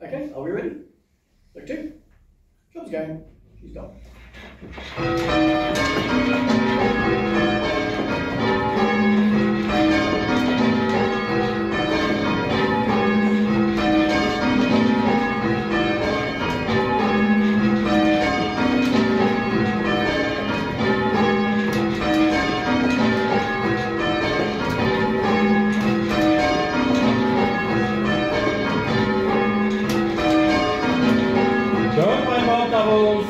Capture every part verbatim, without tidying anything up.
Okay, are we ready? Look two. Drum's going. She's done. Don't play more doubles.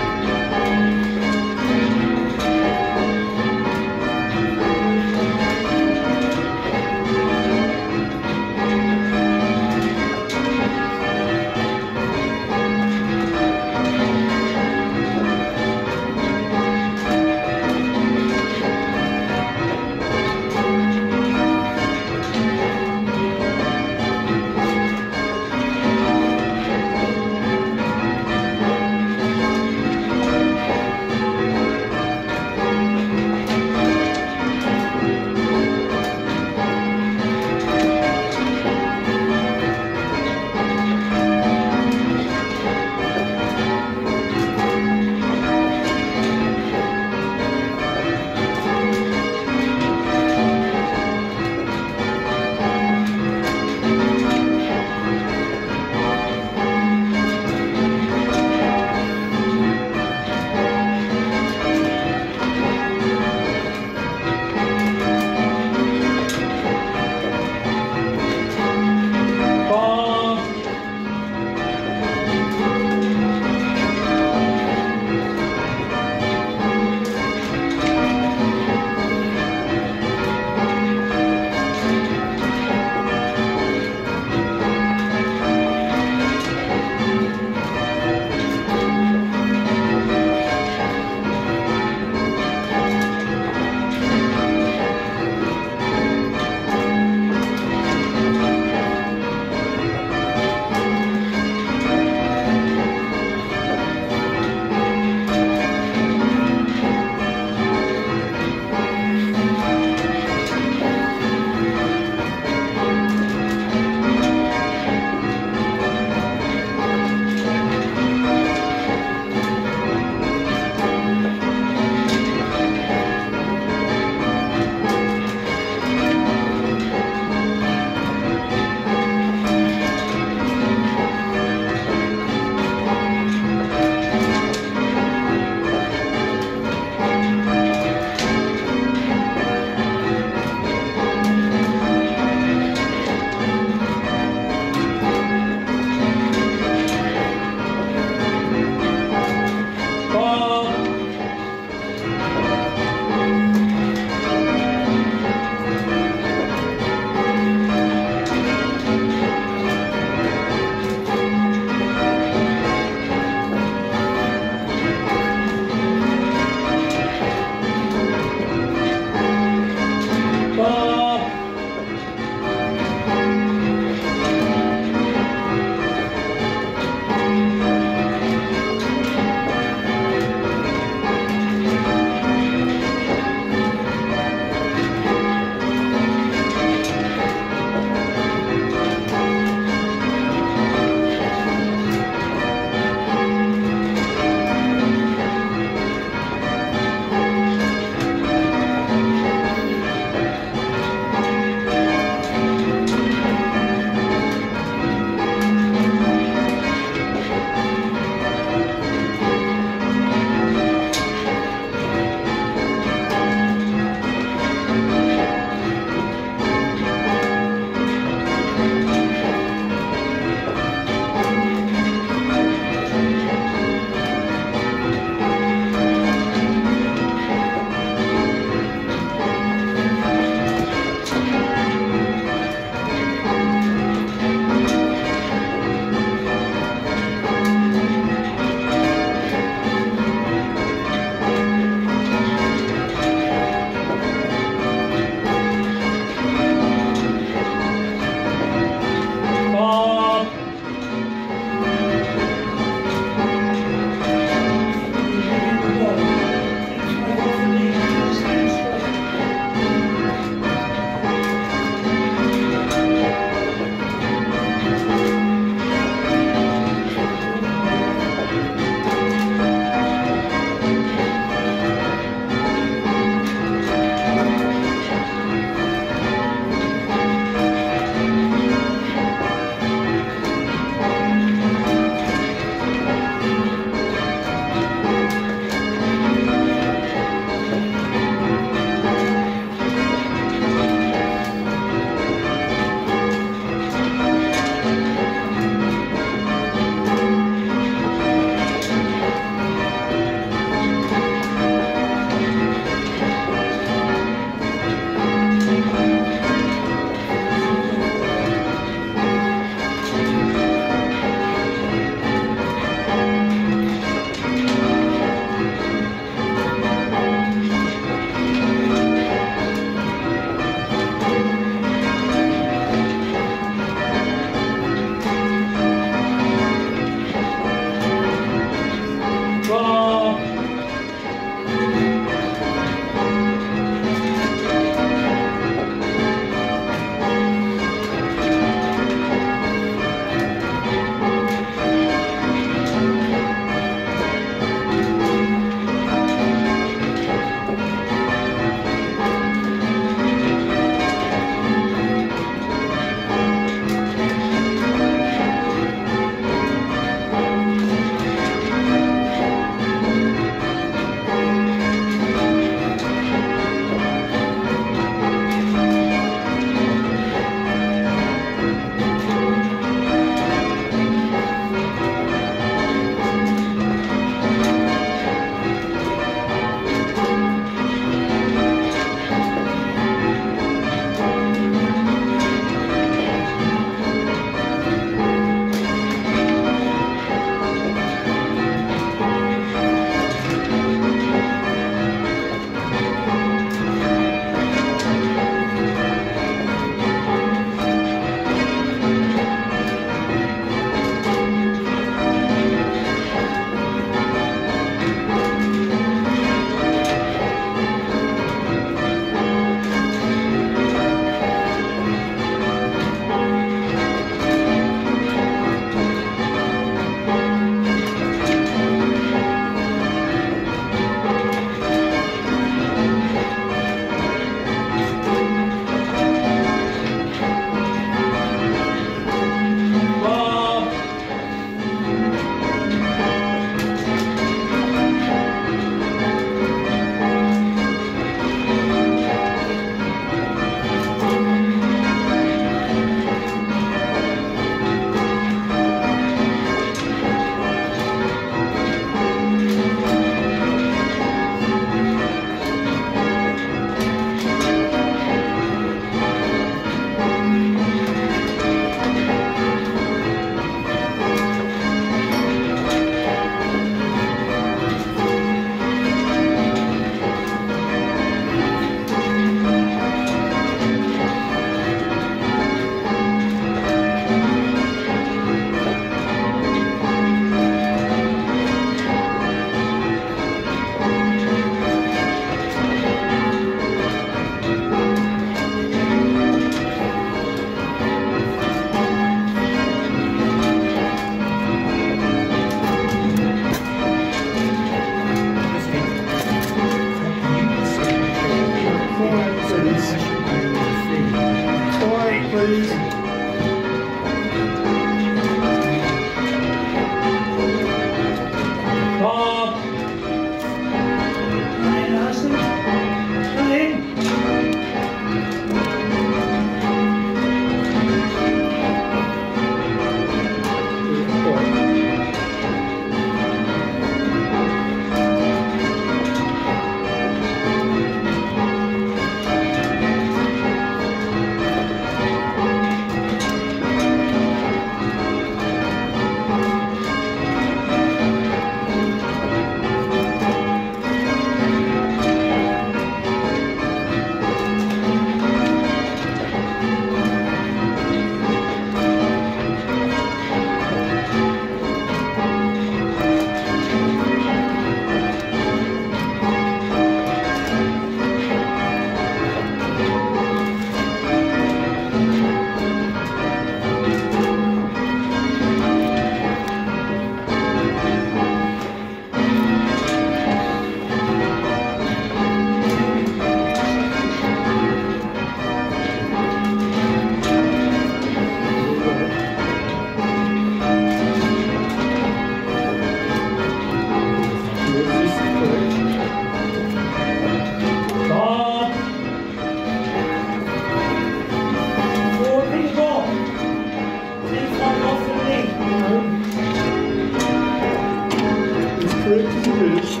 feitos e beijos.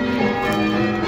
Thank you.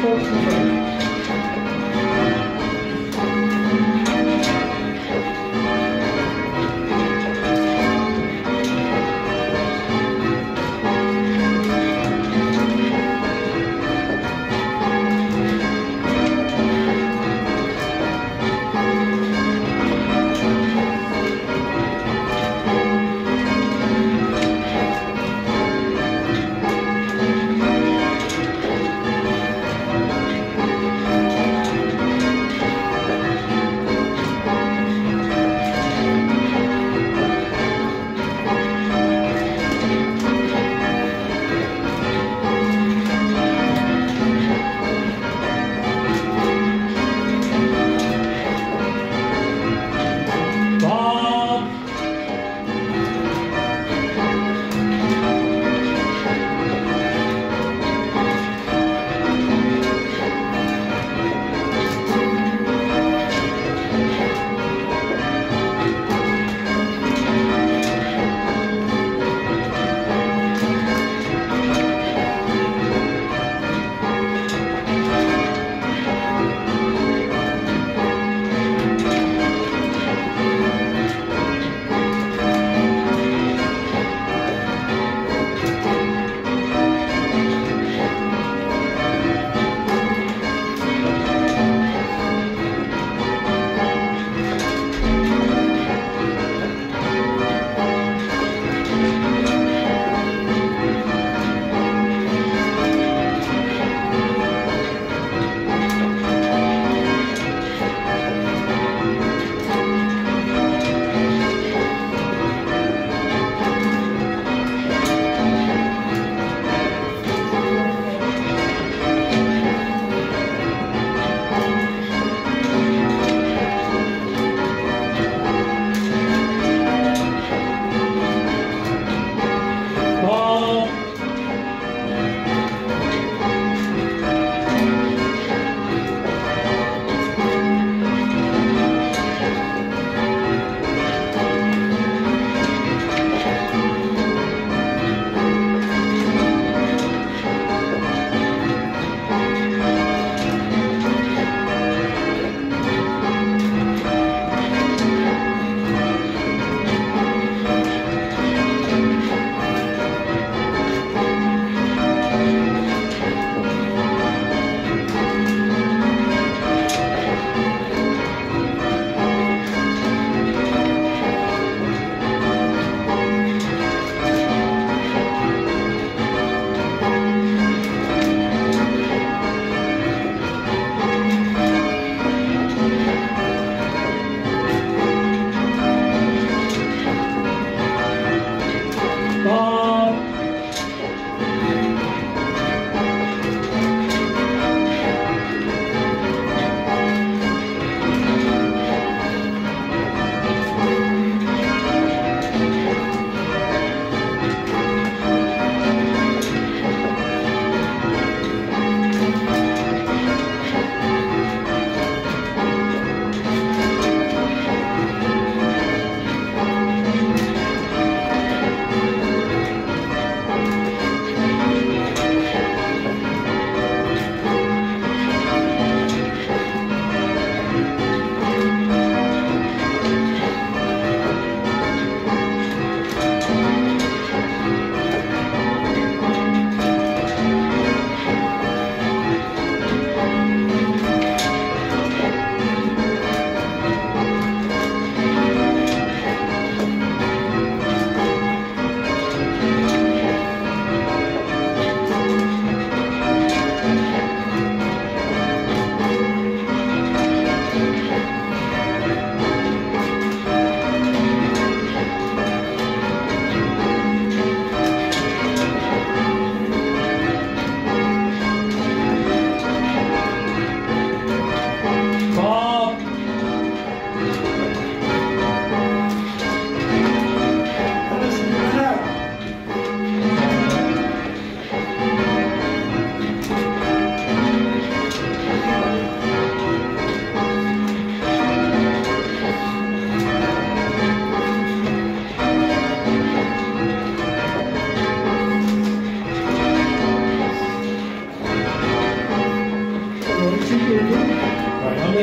Thank you.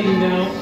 ready now.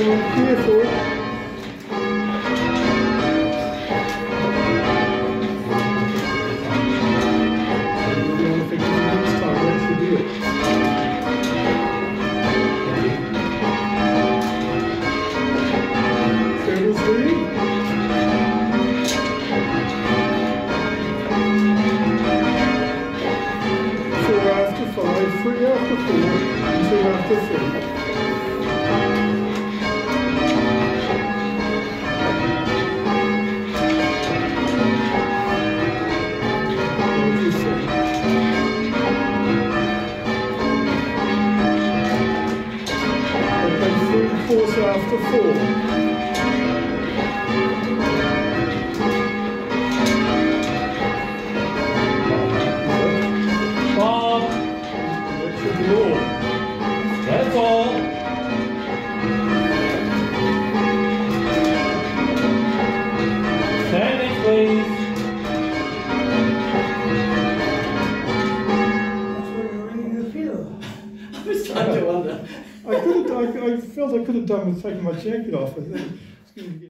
I could have, I, I felt I could have done with taking my jacket off.